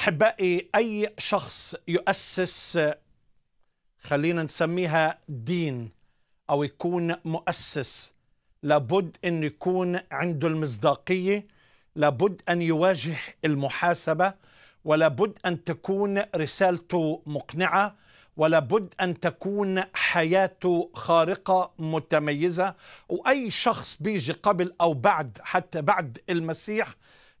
أحبائي، أي شخص يؤسس خلينا نسميها دين أو يكون مؤسس لابد أن يكون عنده المصداقية، لابد أن يواجه المحاسبة، ولابد أن تكون رسالته مقنعة، ولابد أن تكون حياته خارقة متميزة. وأي شخص بيجي قبل أو بعد، حتى بعد المسيح،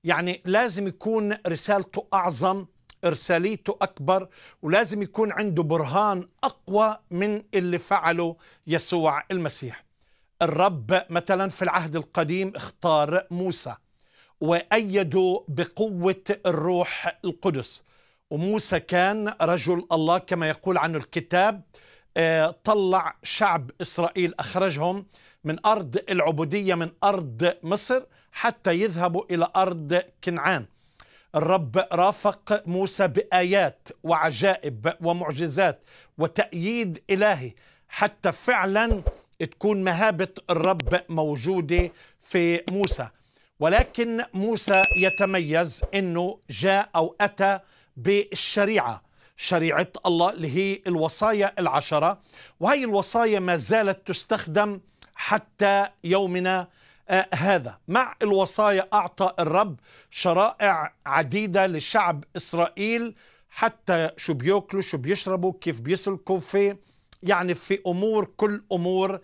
يعني لازم يكون رسالته أعظم، إرساليته أكبر، ولازم يكون عنده برهان أقوى من اللي فعله يسوع المسيح. الرب مثلا في العهد القديم اختار موسى وأيده بقوة الروح القدس، وموسى كان رجل الله كما يقول عنه الكتاب. طلع شعب إسرائيل، أخرجهم من أرض العبودية، من أرض مصر، حتى يذهبوا إلى أرض كنعان. الرب رافق موسى بآيات وعجائب ومعجزات وتأييد إلهي، حتى فعلا تكون مهابة الرب موجودة في موسى. ولكن موسى يتميز أنه جاء أو أتى بالشريعة، شريعة الله اللي هي الوصايا العشرة، وهي الوصايا ما زالت تستخدم حتى يومنا هذا. مع الوصايا أعطى الرب شرائع عديدة لشعب إسرائيل، حتى شو بيأكلوا، شو بيشربوا، كيف بيسلكوا في يعني في أمور، كل أمور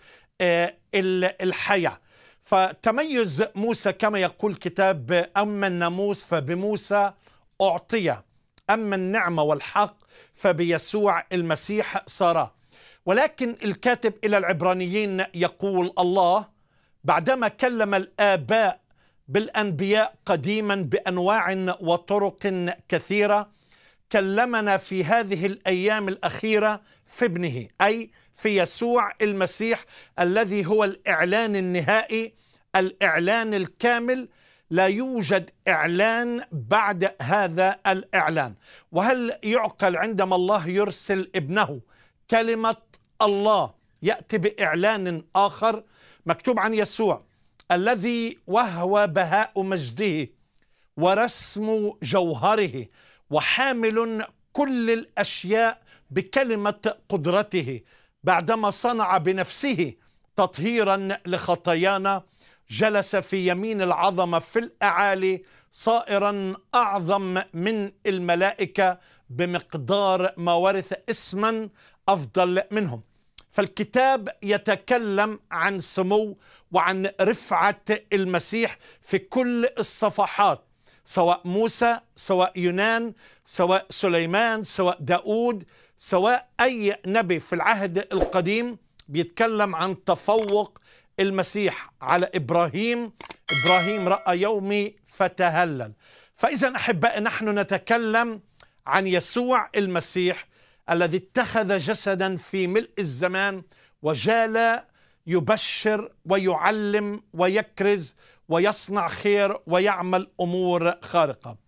الحياة. فتميز موسى كما يقول الكتاب: أما الناموس فبموسى أعطي، أما النعمة والحق فبيسوع المسيح صار. ولكن الكاتب إلى العبرانيين يقول: الله بعدما كلم الآباء بالأنبياء قديما بأنواع وطرق كثيرة، كلمنا في هذه الأيام الأخيرة في ابنه، أي في يسوع المسيح، الذي هو الإعلان النهائي، الإعلان الكامل. لا يوجد إعلان بعد هذا الإعلان. وهل يعقل عندما الله يرسل ابنه كلمة الله يأتي بإعلان آخر؟ مكتوب عن يسوع: الذي وهو بهاء مجده ورسم جوهره، وحامل كل الأشياء بكلمة قدرته، بعدما صنع بنفسه تطهيرا لخطايانا، جلس في يمين العظمة في الأعالي، صائرا أعظم من الملائكة بمقدار ما ورث اسما أفضل منهم. فالكتاب يتكلم عن سمو وعن رفعة المسيح في كل الصفحات، سواء موسى، سواء يونان، سواء سليمان، سواء داود، سواء أي نبي في العهد القديم بيتكلم عن تفوق المسيح على إبراهيم. إبراهيم رأى يومي فتهلل. فإذا أحبائي، نحن نتكلم عن يسوع المسيح الذي اتخذ جسدا في ملء الزمان، وجال يبشر ويعلم ويكرز ويصنع خير ويعمل أمور خارقة.